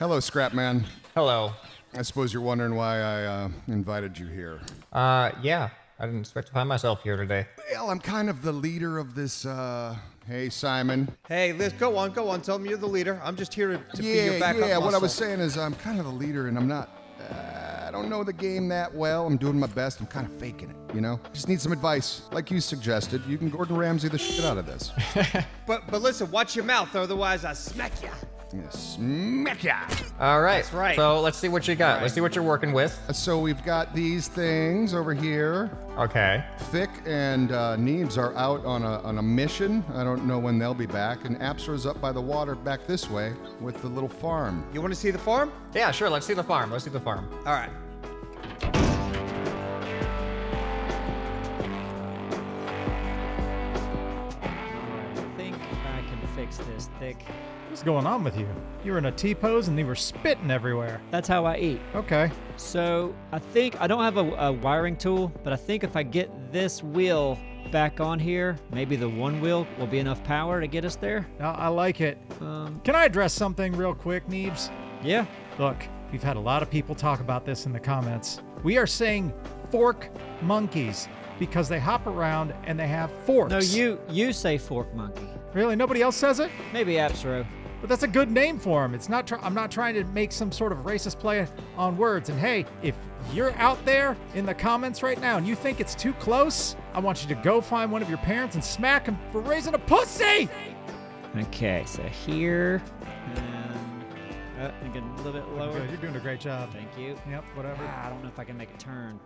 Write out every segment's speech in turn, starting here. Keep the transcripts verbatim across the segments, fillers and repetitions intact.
Hello, Scrapman. Hello. I suppose you're wondering why I uh, invited you here. Uh, yeah. I didn't expect to find myself here today. Well, I'm kind of the leader of this, uh... Hey, Simon. Hey, Liz, go on, go on. Tell me you're the leader. I'm just here to, to yeah, be your backup. Yeah, yeah, what I was saying is I'm kind of the leader, and I'm not... Uh, I don't know the game that well. I'm doing my best. I'm kind of faking it, you know? Just need some advice. Like you suggested, you can Gordon Ramsay the shit out of this. but but listen, watch your mouth, otherwise I smack ya. Smack ya. All right. That's right. So let's see what you got. Right. Let's see what you're working with. So we've got these things over here. Okay. Thick and uh, Neebs are out on a, on a mission. I don't know when they'll be back. And Apsra's up by the water back this way with the little farm. You want to see the farm? Yeah, sure. Let's see the farm. Let's see the farm. All right. I think I can fix this, Thick. What's going on with you? You were in a T-pose and they were spitting everywhere. That's how I eat. Okay. So I think, I don't have a, a wiring tool, but I think if I get this wheel back on here, maybe the one wheel will be enough power to get us there. Uh, I like it. Um, Can I address something real quick, Neebs? Yeah. Look, we've had a lot of people talk about this in the comments. We are saying fork monkeys because they hop around and they have forks. No, you, you say fork monkey. Really? Nobody else says it? Maybe Apsra. But that's a good name for him. It's not. Tr I'm not trying to make some sort of racist play on words. And hey, if you're out there in the comments right now and you think it's too close, I want you to go find one of your parents and smack him for raising a pussy. Okay, so here, and uh, I get a little bit lower. Good. You're doing a great job. Thank you. Yep. Whatever. Ah, I don't know if I can make a turn.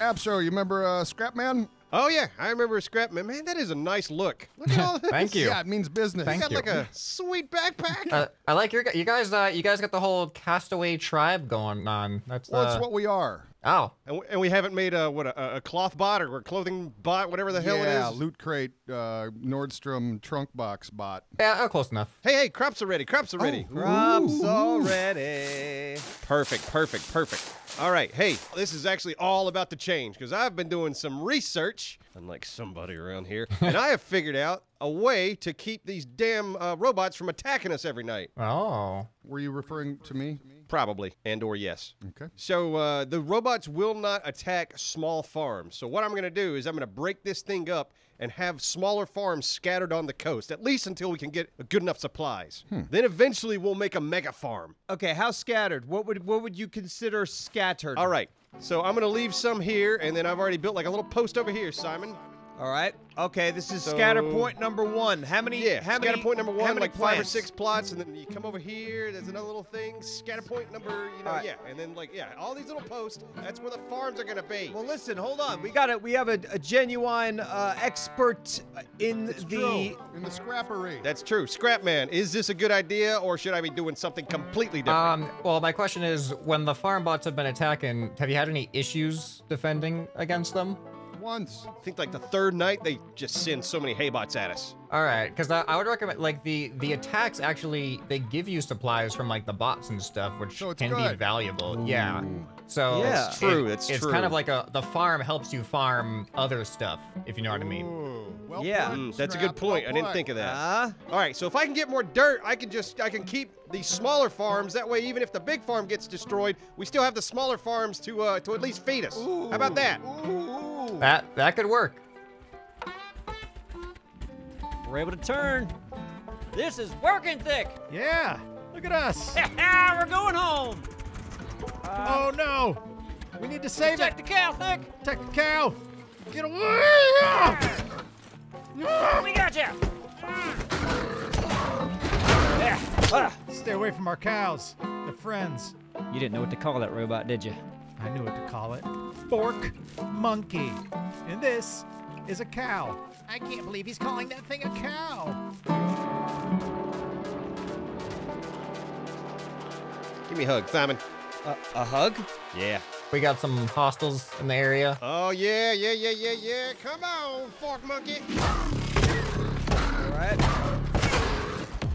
Apsra, you remember uh, Scrapman? Oh, yeah. I remember Scrapman. Man, that is a nice look. Look at all this. Thank you. Yeah, it means business. Thank you. Got like a sweet backpack. Uh, I like your you guys. Uh, you guys got the whole castaway tribe going on. That's well, uh... it's what we are. Oh. And we, and we haven't made a, what, a, a cloth bot or a clothing bot, whatever the hell yeah, it is. Yeah, loot crate, uh, Nordstrom trunk box bot. Yeah, uh, close enough. Hey, hey, crops are ready. Crops are oh, ready. Crops are ready. Perfect, perfect, perfect. All right, hey, this is actually all about to change because I've been doing some research, unlike somebody around here, and I have figured out a way to keep these damn uh, robots from attacking us every night. Oh. Were you referring to me? Probably, and or yes. Okay. So uh, the robots will not attack small farms. So what I'm going to do is I'm going to break this thing up and have smaller farms scattered on the coast, at least until we can get good enough supplies. Hmm. Then eventually we'll make a mega farm. Okay, how scattered? What would what would you consider scattered? All right, so I'm going to leave some here, and then I've already built like a little post over here, Simon. All right. Okay, this is so, scatter point number one. How many? Yeah, how scatter many, point number one, like plants? Five or six plots, and then you come over here, there's another little thing, scatter point number, you know, right. yeah, and then like, yeah, all these little posts, that's where the farms are gonna be. Well, listen, hold on, we got it, we have a, a genuine uh, expert in that's the... True. In the scrappery. That's true. Scrapman, is this a good idea, or should I be doing something completely different? Um, well, my question is, when the farm bots have been attacking, have you had any issues defending against them? Once. I think like the third night they just send so many hay bots at us. All right, because I, I would recommend like the the attacks actually they give you supplies from like the bots and stuff, which so can good. be valuable. Ooh. Yeah. So yeah. It's true. It, it's, it's true. kind of like a the farm helps you farm other stuff, if you know what I mean. Ooh. Well yeah, played, that's Scrap. a good point. Well I didn't think of that. Uh, All right, so if I can get more dirt, I can just I can keep these smaller farms. That way, even if the big farm gets destroyed, we still have the smaller farms to uh, to at least feed us. Ooh. How about that? Ooh. That that could work. We're able to turn. This is working, Thick. Yeah, look at us. We're going home. Uh, oh no, we need to save protect it. Protect the cow, Thick. Protect the cow. Get away! We got you. Stay away from our cows. They're friends. You didn't know what to call that robot, did you? I knew what to call it. Fork monkey. And this is a cow. I can't believe he's calling that thing a cow. Give me a hug, Simon. Uh, a hug? Yeah. We got some hostiles in the area. Oh, yeah, yeah, yeah, yeah, yeah. Come on, fork monkey. All right.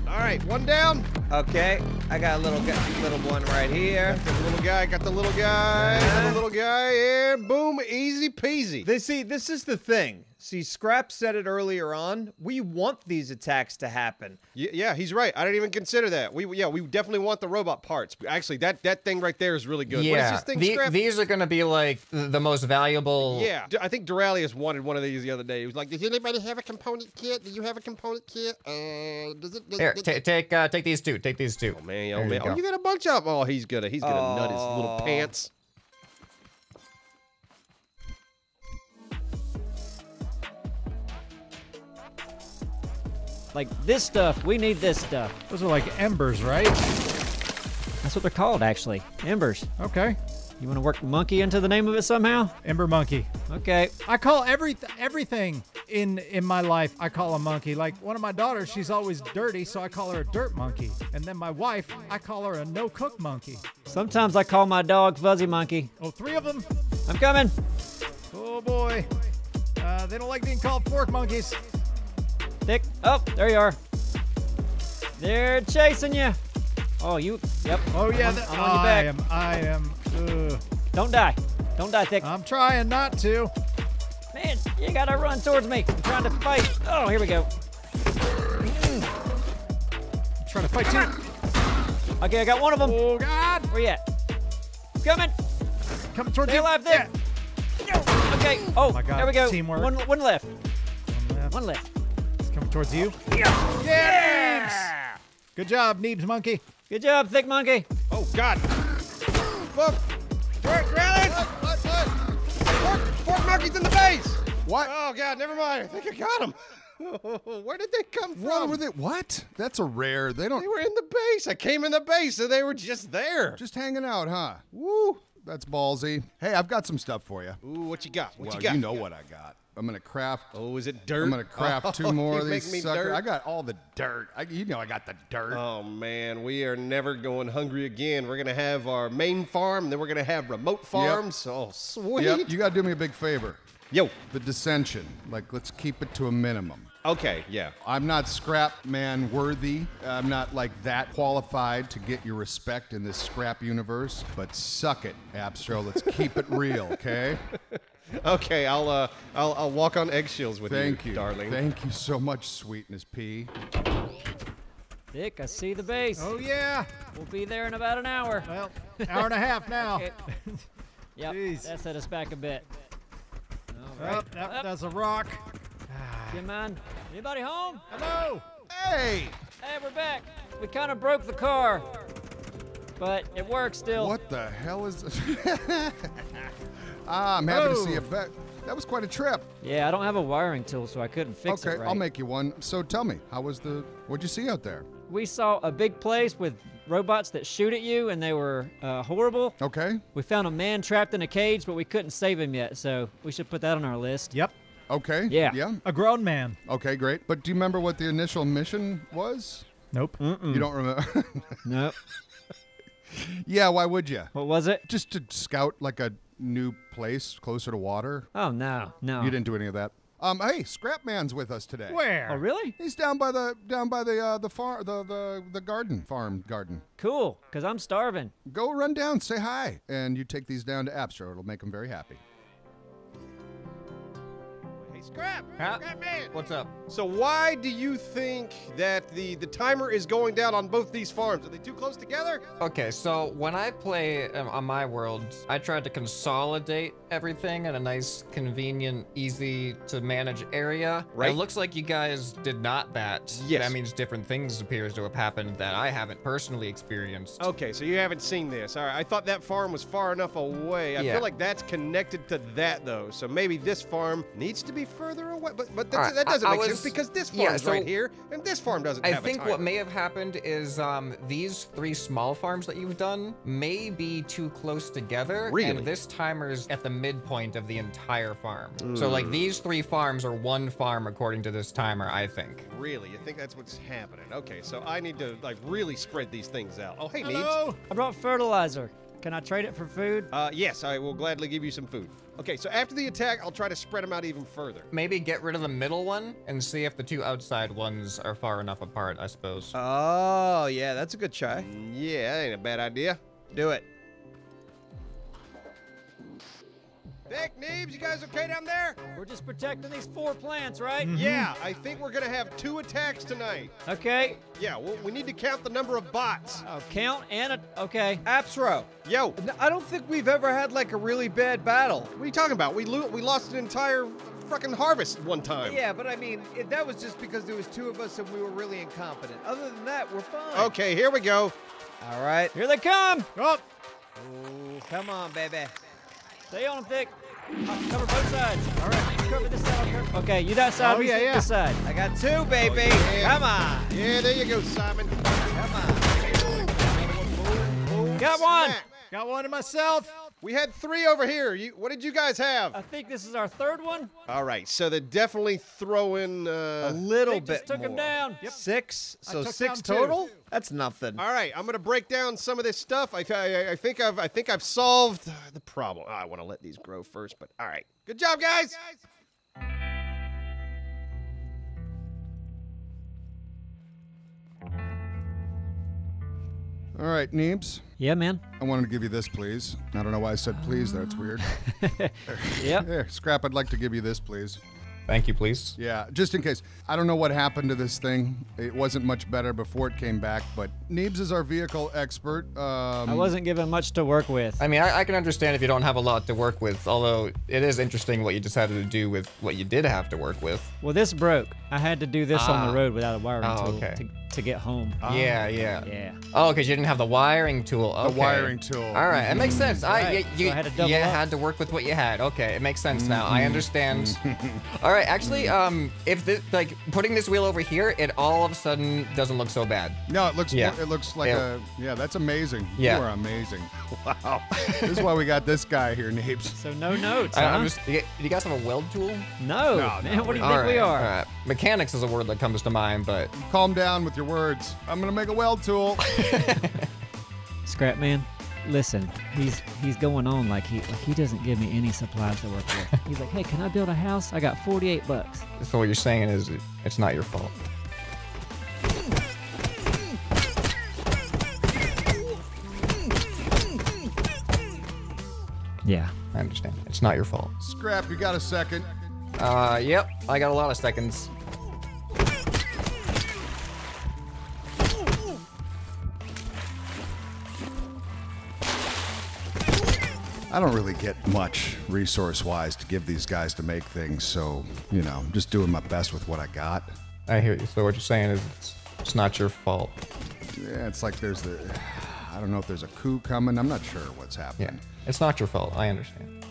All right, one down. Okay, I got a little little one right here. Got the little guy, got the little guy, uh-huh. got the little guy, and boom, easy peasy. They see, this is the thing. See, Scrap said it earlier on. We want these attacks to happen. Yeah, yeah, he's right. I didn't even consider that. We yeah, we definitely want the robot parts. Actually, that that thing right there is really good. Yeah, what is this thing, the, Scrap? These are going to be like the most valuable. Yeah, I think Doraleous wanted one of these the other day. He was like, "Does anybody have a component kit? Do you have a component kit? Uh, does it?" Does, Here, does, take uh, take these two. Take these two. Oh man, oh there man, you, oh, you got a bunch of. Oh, he's gonna he's gonna oh. nut his little pants. Like, this stuff, we need this stuff. Those are like embers, right? That's what they're called, actually. Embers. Okay. You want to work monkey into the name of it somehow? Ember monkey. Okay. I call every everything in in my life, I call a monkey. Like, one of my daughters, she's always dirty, so I call her a dirt monkey. And then my wife, I call her a no-cook monkey. Sometimes I call my dog Fuzzy Monkey. Oh, three of them? I'm coming. Oh, boy. Uh, they don't like being called fork monkeys. Thick. Oh, there you are. They're chasing you. Oh, you. Yep. Oh, yeah. I'm, I'm on your back. I am. I am. Ugh. Don't die. Don't die, Thick. I'm trying not to. Man, you gotta run towards me. I'm trying to fight. Oh, here we go. I'm trying to fight you. Okay, I got one of them. Oh, God. Where you at? Coming. Coming towards Stay you. alive, Thick. Yeah. No. Okay. Oh, oh my God. There we go. Teamwork. One, one left. One left. One left. Coming towards you. Yeah. yeah! Neebs! Good job, Neebs Monkey. Good job, Thick Monkey. Oh, God. Look. Fork, look, look. Fork, fork Monkey's in the face. What? Oh, God, never mind. I think I got him. Where did they come from? What were they? What? That's a rare. They don't. They were in the base. I came in the base, so they were just there. Just hanging out, huh? Woo. That's ballsy. Hey, I've got some stuff for you. Ooh, what you got? What well, you got? You know what I got. I'm gonna craft. Oh, is it dirt? I'm gonna craft oh, two more of these suckers. I got all the dirt. I, you know, I got the dirt. Oh man, we are never going hungry again. We're gonna have our main farm, then we're gonna have remote farms. Yep. Oh, sweet. Yep. You gotta do me a big favor. Yo, the dissension. Like, let's keep it to a minimum. Okay, yeah. I'm not scrap man worthy. I'm not like that qualified to get your respect in this scrap universe. But suck it, Apsra. Let's keep it real, okay? Okay, I'll uh, I'll I'll walk on eggshells with Thank you, you, darling. Thank you so much, sweetness pea. Dick, I see the base. Oh yeah, we'll be there in about an hour. Well, hour and a half now. Okay. Yep, Jeez. that set us back a bit. All right. Up, up, up. That's a rock. Come on, anybody home? Hello. Hey. Hey, we're back. We kind of broke the car, but it works still. What the hell is this? Ah, I'm happy Whoa. to see you back. That was quite a trip. Yeah, I don't have a wiring tool, so I couldn't fix okay, it. Okay, right. I'll make you one. So tell me, how was the? What'd you see out there? We saw a big place with robots that shoot at you, and they were uh, horrible. Okay. We found a man trapped in a cage, but we couldn't save him yet, so we should put that on our list. Yep. Okay. Yeah. Yeah. A grown man. Okay, great. But do you remember what the initial mission was? Nope. Mm-mm. You don't remember? Nope. Yeah. Why would you? What was it? Just to scout like a new place closer to water. Oh no, no. You didn't do any of that. Um, hey, Scrapman's with us today. Where? Oh, really? He's down by the down by the uh, the farm the, the the garden farm garden. Cool, cause I'm starving. Go run down, say hi, and you take these down to Apsra. It'll make them very happy. Hey, Scrap! Huh? Scrapman! What's up? So why do you think that the the timer is going down on both these farms? Are they too close together? Okay, so when I play um, on my world, I tried to consolidate everything in a nice, convenient, easy to manage area. Right. It looks like you guys did not that. Yes. That means different things appears to have happened that I haven't personally experienced. Okay, so you haven't seen this. All right, I thought that farm was far enough away. I yeah. feel like that's connected to that though. So maybe this farm needs to be further away, but but that's, right. that doesn't I, make I was, sense because this farm's yeah, so right here and this farm doesn't I have I think a timer. What may have happened is um, these three small farms that you've done may be too close together. Really? And this timer's at the midpoint of the entire farm. Mm. So like these three farms are one farm according to this timer, I think. Really? You think that's what's happening? Okay, so I need to like really spread these things out. Oh, hey, Neebs. I brought fertilizer. Can I trade it for food? Uh, yes, I will gladly give you some food. Okay, so after the attack, I'll try to spread them out even further. Maybe get rid of the middle one and see if the two outside ones are far enough apart, I suppose. Oh, yeah, that's a good try. Yeah, that ain't a bad idea. Do it. Vic, Neebs, you guys okay down there? We're just protecting these four plants, right? Mm-hmm. Yeah, I think we're gonna have two attacks tonight. Okay. Yeah, well, we need to count the number of bots. Oh, count and a, okay. Apsra. Yo. I don't think we've ever had like a really bad battle. What are you talking about? We lo we lost an entire fucking harvest one time. Yeah, but I mean, it, that was just because there was two of us and we were really incompetent. Other than that, we're fine. Okay, here we go. All right. Here they come. Oh. Ooh, come on, baby. Stay on them, Vic. I'll cover both sides. All right, you cover this side. I'll cover. Okay, you that side, oh, yeah, yeah. This side. I got two, baby. Oh, yeah. Come on. Yeah, there you go, Simon. Come on. Oh, got one. Snack. Got one to myself. We had three over here. You, what did you guys have? I think this is our third one. All right, so they definitely throw in uh, a little bit just took more. Them down. Yep. Six, so six total. Two. That's nothing. All right, I'm gonna break down some of this stuff. I, I, I think I've I think I've solved the problem. Oh, I want to let these grow first, but all right. Good job, guys. Good guys. All right, Neebs. Yeah, man. I wanted to give you this, please. I don't know why I said please. That's weird. Yeah. There, Scrap, I'd like to give you this, please. Thank you, please. Yeah, just in case. I don't know what happened to this thing. It wasn't much better before it came back, but Neebs is our vehicle expert. Um, I wasn't given much to work with. I mean, I, I can understand if you don't have a lot to work with, although it is interesting what you decided to do with what you did have to work with. Well, this broke. I had to do this ah. on the road without a wiring oh, tool okay. to, to get home. Oh, yeah, yeah. Yeah. Oh, because you didn't have the wiring tool. Okay. The wiring tool. All right, mm-hmm. It makes sense. Right. I, you you so I had, to you had to work with what you had. Okay, it makes sense mm-hmm. now. I understand. All right. All right, actually, um, if this, like, putting this wheel over here, it all of a sudden doesn't look so bad. No, it looks, yeah. it looks like yeah. a, yeah, that's amazing. Yeah. You are amazing. Wow. This is why we got this guy here, Neebs. So no notes, I, huh? I'm just, you, you guys have a weld tool? No, no man, no, what do you think right, we are? All right. Mechanics is a word that comes to mind, but. Calm down with your words. I'm gonna make a weld tool. Scrap, man. Listen, he's he's going on like he like he doesn't give me any supplies to work with. He's like, hey, can I build a house? I got forty-eight bucks. So what you're saying is it's not your fault. Yeah, I understand. It's not your fault. Scrap, you got a second? Uh, yep, I got a lot of seconds. I don't really get much resource-wise to give these guys to make things, so, you know, I'm just doing my best with what I got. I hear you. So what you're saying is it's, it's not your fault. Yeah, it's like there's the... I don't know if there's a coup coming. I'm not sure what's happening. Yeah, it's not your fault. I understand.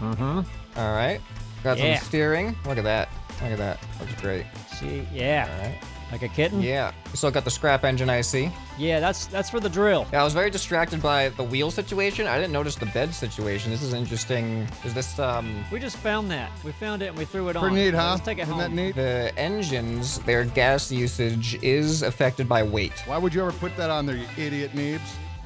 Uh-huh. All right. Got yeah. some steering. Look at that. Look at that. Looks great. See, yeah. All right. Like a kitten? Yeah. You still got the scrap engine, I see. Yeah, that's that's for the drill. Yeah, I was very distracted by the wheel situation. I didn't notice the bed situation. This is interesting. Is this, um... We just found that. We found it and we threw it on. Pretty neat, huh? Let's take it home. Isn't that neat? The engines, their gas usage is affected by weight. Why would you ever put that on there, you idiot, Neebs?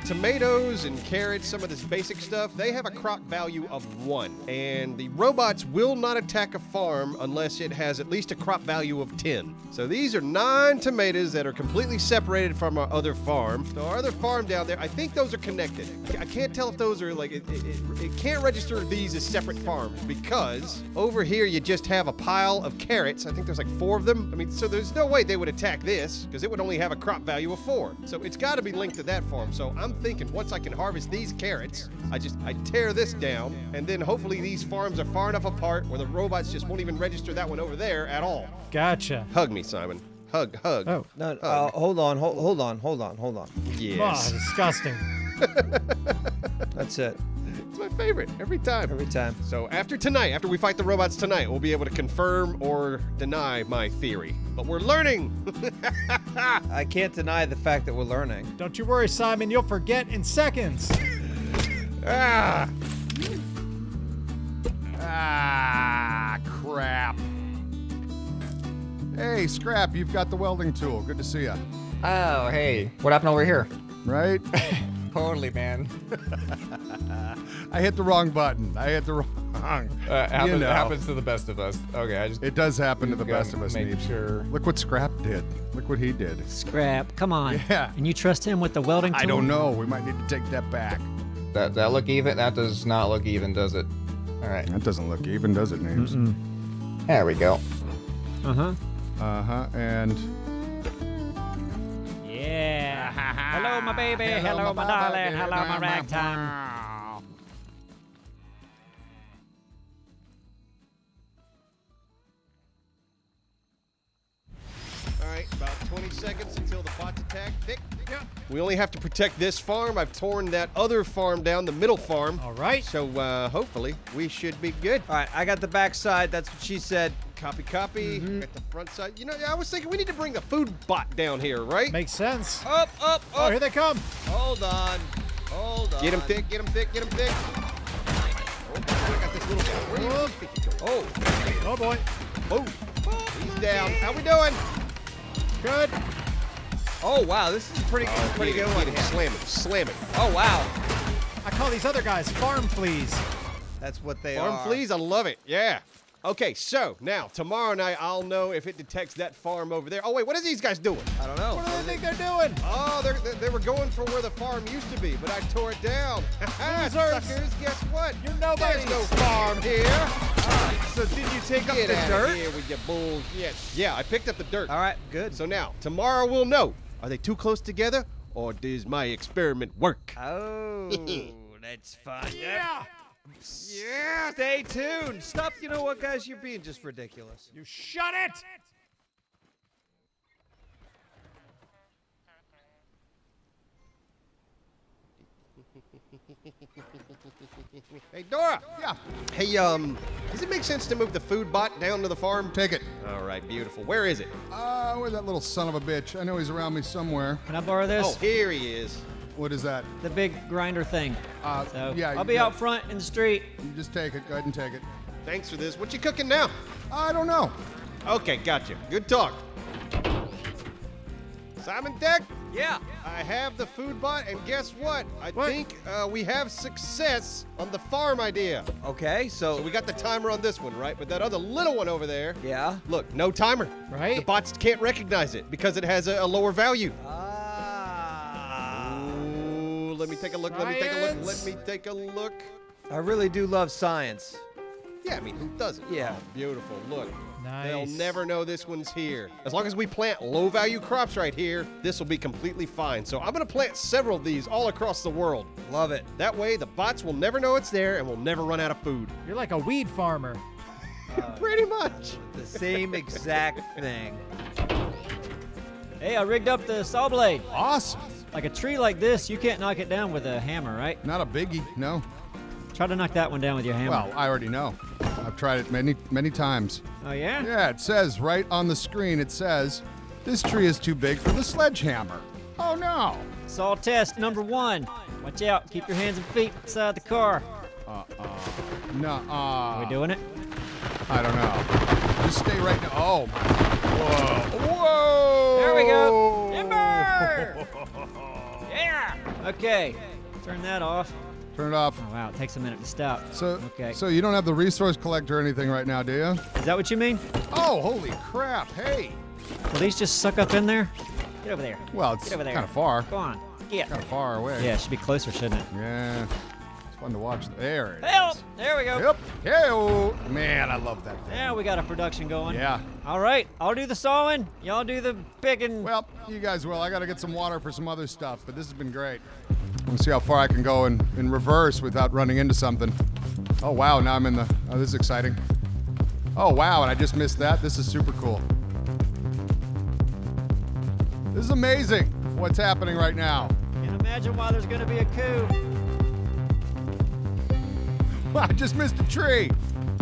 Tomatoes and carrots, some of this basic stuff, they have a crop value of one. And the robots will not attack a farm unless it has at least a crop value of ten. So these are nine tomatoes that are completely separated from our other farm. So our other farm down there, I think those are connected. I can't tell if those are like, it, it, it can't register these as separate farms because over here you just have a pile of carrots. I think there's like four of them. I mean, so there's no way they would attack this because it would only have a crop value of four. So it's gotta be linked to that farm. So I'm thinking once I can harvest these carrots, I just I tear this down, and then hopefully these farms are far enough apart where the robots just won't even register that one over there at all. Gotcha. Hug me, Simon. Hug, hug. Oh no! Hug. Uh, hold on, hold, hold on, hold on, hold on. Yes. Oh, disgusting. That's it. It's my favorite every time. Every time. So after tonight, after we fight the robots tonight, we'll be able to confirm or deny my theory. But we're learning. I can't deny the fact that we're learning. Don't you worry, Simon. You'll forget in seconds. Ah. Ah, crap. Hey, Scrap, you've got the welding tool. Good to see ya. Oh, hey. What happened over here? Right? Totally, man. I hit the wrong button. I hit the wrong... wrong. Uh, happen, you know. Happens to the best of us. Okay, I just. It does happen to the best of us. Make sure. Look what Scrap did. Look what he did. Scrap, come on. Yeah. And you trust him with the welding tool? I don't know. We might need to take that back. That that look even? That does not look even, does it? All right. That doesn't look even, does it, Neebs? Mm-mm. There we go. Uh huh. Uh huh. And. Yeah. Hello, my baby. Hello, Hello my darling. Hello, my ragtime. twenty seconds until the bots attack. Pick. We only have to protect this farm. I've torn that other farm down, the middle farm. All right. So uh, hopefully we should be good. All right, I got the back side. That's what she said. Copy, copy. Mm-hmm. Got the front side. You know, I was thinking we need to bring the food bot down here, right? Makes sense. Up, up, up. Oh, here they come. Hold on. Hold on. Get him thick, get him thick, get him thick. Oh, I got this little guy. Where oh. You oh. Oh, boy. Oh. Oh, he's down. How we doing? Good. Oh wow, this is a pretty oh, pretty good one. Yeah. Slam it, slam it. Oh wow. I call these other guys farm fleas. That's what they farm are. Farm fleas, I love it. Yeah. Okay, so now tomorrow night I'll know if it detects that farm over there. Oh wait, what are these guys doing? I don't know. What do they think they're doing? Oh, they're, they they were going for where the farm used to be, but I tore it down. Losers. Suckers, guess what? You're nobody. There's no farm here. Alright, so did you take up the dirt? Here with your bull. Yes. Yeah, I picked up the dirt. Alright, good. So now, tomorrow we'll know. Are they too close together, or does my experiment work? Oh, that's fun. Yeah! Yeah! Stay tuned! Stop, you know what, guys? You're being just ridiculous. You shut it! Hey, Dora. Yeah. Hey, um, does it make sense to move the food bot down to the farm? Take it. All right, beautiful. Where is it? Uh, where's that little son of a bitch? I know he's around me somewhere. Can I borrow this? Oh, here he is. What is that? The big grinder thing. Uh, so yeah. I'll be yeah. out front in the street. You just take it. Go ahead and take it. Thanks for this. What you cooking now? I don't know. Okay, gotcha. Good talk. Simon Deck? Yeah. I have the food bot, and guess what? I what? think uh, we have success on the farm idea. Okay, so... so we got the timer on this one, right? But that other little one over there... Yeah. Look, no timer. Right. The bots can't recognize it because it has a, a lower value. Ah. Ooh, let me take a look, science. let me take a look, let me take a look. I really do love science. Yeah, I mean, who doesn't? Yeah. Oh, beautiful, look. Nice. They'll never know this one's here. As long as we plant low-value crops right here, this will be completely fine. So I'm gonna plant several of these all across the world. Love it. That way, the bots will never know it's there and we'll never run out of food. You're like a weed farmer. Uh, Pretty much. The same exact thing. Hey, I rigged up the saw blade. Awesome. Like a tree like this, you can't knock it down with a hammer, right? Not a biggie, no. Try to knock that one down with your hammer. Well, I already know. I've tried it many, many times. Oh, yeah? Yeah, it says right on the screen, it says, this tree is too big for the sledgehammer. Oh, no. Saw test number one. Watch out. Keep your hands and feet inside the car. Uh-uh. Nuh-uh. Are we doing it? I don't know. Just stay right now. Oh, my. Whoa. Whoa. There we go. Timber. Yeah. Okay. Turn that off. Turn it off. Oh, wow, it takes a minute to stop. So, okay. So you don't have the resource collector or anything right now, do you? Is that what you mean? Oh, holy crap, hey. Will these just suck up in there? Get over there. Well, it's kind of far. Go on, get. Kind of far away. Yeah, it should be closer, shouldn't it? Yeah, it's fun to watch. There it Help. is. There we go. Yep, hey-oh. Man, I love that thing. Yeah, we got a production going. Yeah. All right, I'll do the sawing, y'all do the picking. Well, you guys will. I gotta get some water for some other stuff, but this has been great. Let's see how far I can go in, in reverse without running into something. Oh, wow, now I'm in the... Oh, this is exciting. Oh, wow, and I just missed that. This is super cool. This is amazing what's happening right now. Can't imagine why there's going to be a coup. Well, I just missed a tree.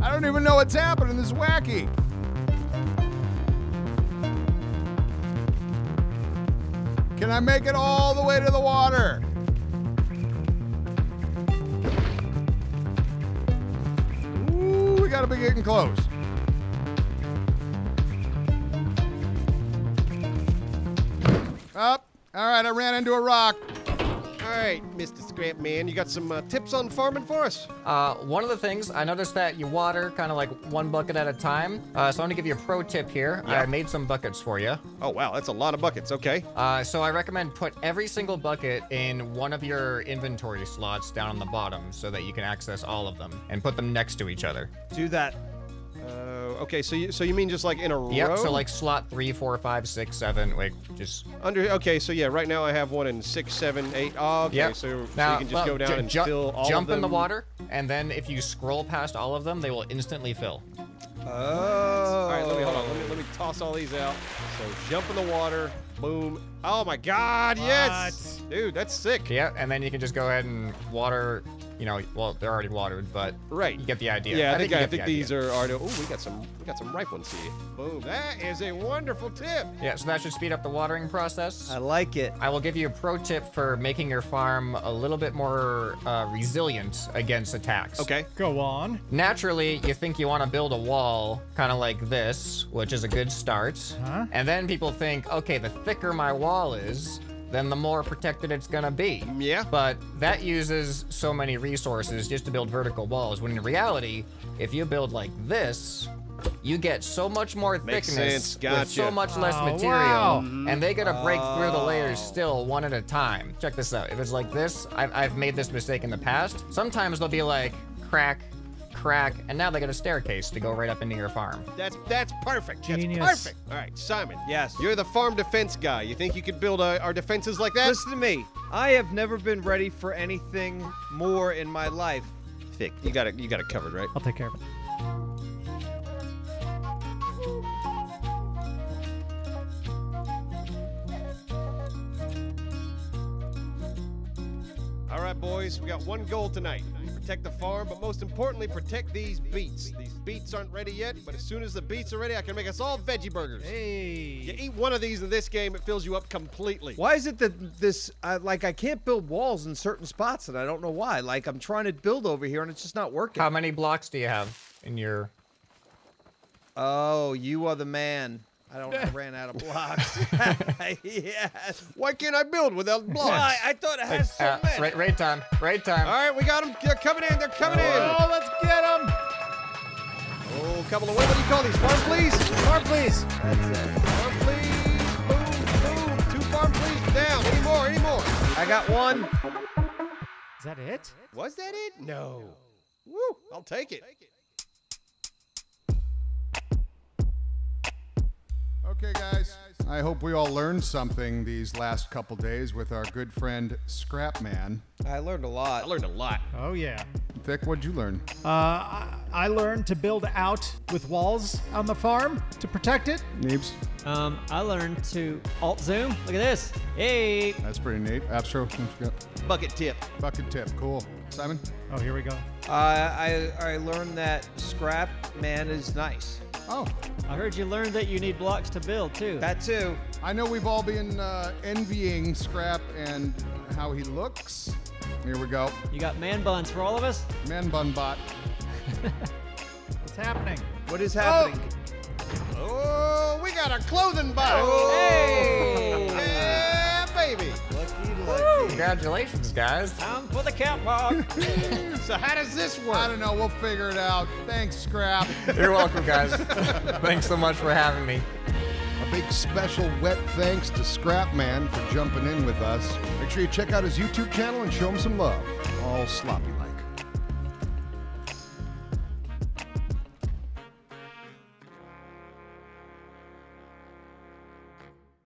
I don't even know what's happening. This is wacky. Can I make it all the way to the water? Gotta be getting close. Up. All right, I ran into a rock. All right, Mister Scrap Man, you got some uh, tips on farming for us? Uh, one of the things, I noticed that you water kind of like one bucket at a time. Uh, so I'm gonna give you a pro tip here. Yeah. I made some buckets for you. Oh, wow, that's a lot of buckets, okay. Uh, so I recommend put every single bucket in one of your inventory slots down on the bottom so that you can access all of them and put them next to each other. Do that. Uh, okay, so you, so you mean just like in a yep, row? Yeah, so like slot three, four, five, six, seven, like just... under. Okay, so yeah, right now I have one in six, seven, eight. Oh, okay, yep. so, now, so you can just well, go down and fill all of them. Jump in the water, and then if you scroll past all of them, they will instantly fill. Oh. All right, let me, hold on, let me, let me toss all these out. So jump in the water, boom. Oh my God, what? Yes! Dude, that's sick. Yeah, and then you can just go ahead and water... You know, well, they're already watered, but right. you get the idea. Yeah, I, I think, think, I, I think the these are already. Oh, we got some, we got some ripe ones here. Boom! That is a wonderful tip. Yeah, so that should speed up the watering process. I like it. I will give you a pro tip for making your farm a little bit more uh, resilient against attacks. Okay, go on. Naturally, you think you want to build a wall, kind of like this, which is a good start. Huh? And then people think, okay, the thicker my wall is, then the more protected it's gonna be. Yeah. But that uses so many resources just to build vertical walls, when in reality, if you build like this, you get so much more Makes thickness sense. Gotcha. With so much less oh, material, wow. and they gotta break oh. through the layers still one at a time. Check this out, if it's like this, I've, I've made this mistake in the past. Sometimes they'll be like, crack, crack, and now they got a staircase to go right up into your farm. That's that's perfect. Genius. That's perfect. All right, Simon. Yes. You're the farm defense guy. You think you could build uh, our defenses like that? Listen to me. I have never been ready for anything more in my life. Vic, you got it. You got it covered, right? I'll take care of it. All right, boys. We got one goal tonight. Protect the farm, but most importantly, protect these beets. These beets aren't ready yet, but as soon as the beets are ready, I can make us all veggie burgers. Hey. You eat one of these in this game, it fills you up completely. Why is it that this, uh, like, I can't build walls in certain spots, and I don't know why. Like, I'm trying to build over here, and it's just not working. How many blocks do you have in your... Oh, you are the man. I don't I ran out of blocks. Yes. Why can't I build without blocks? Why? I thought it has so uh, many. Right, right time. Right time. All right, we got them. They're coming in. They're coming oh. in. Oh, let's get them. Oh, couple of. What do you call these? Farm please. Farm please. That's it. Farm please. Boom, boom. Two farm please down. Any more? Any more? I got one. Is that it? Was that it? No. no. Woo! I'll take it. Take it. Okay, guys. I hope we all learned something these last couple days with our good friend Scrapman. I learned a lot. I learned a lot. Oh, yeah. Vic, what'd you learn? Uh, I learned to build out with walls on the farm to protect it. Neebs? Um, I learned to alt-zoom. Look at this. Hey. That's pretty neat. Apsra, what you got? Bucket tip. Bucket tip. Cool. Simon? Oh, here we go. Uh, I, I learned that Scrapman is nice. Oh. I heard you learned that you need blocks to build, too. That, too. I know we've all been uh, envying Scrap and how he looks. Here we go. You got man buns for all of us? Man bun bot. What's happening? What is happening? Oh, oh we got a clothing bot. Oh. Hey. Yeah, baby. Lucky, lucky. Congratulations, guys. Time for the catwalk. So how does this work? I don't know. We'll figure it out. Thanks, Scrap. You're welcome, guys. Thanks so much for having me. A big special wet thanks to Scrapman for jumping in with us. Make sure you check out his YouTube channel and show him some love. All sloppy.